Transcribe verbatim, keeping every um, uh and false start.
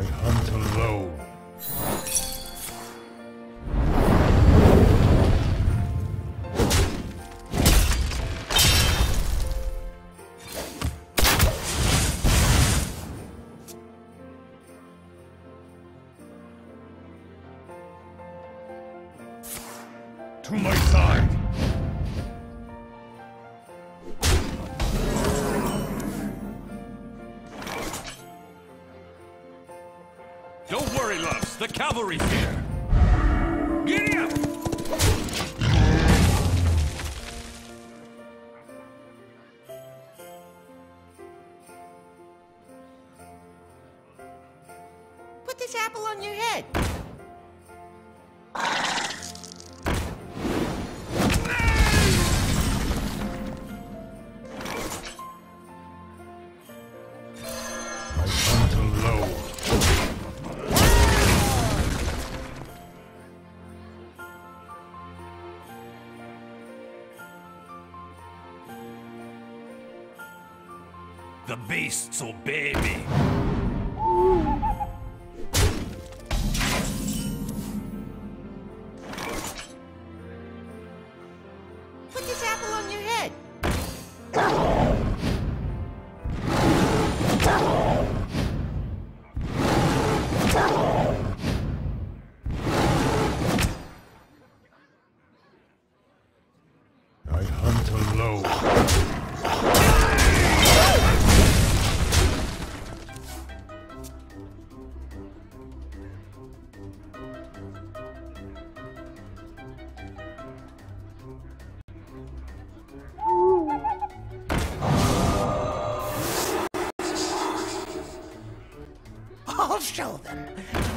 I hunt alone. To my side! Don't worry, loves, the cavalry's here! Giddy up! Put this apple on your head! The beasts obey me. Put this apple on your head. I hunt alone. I'll show them.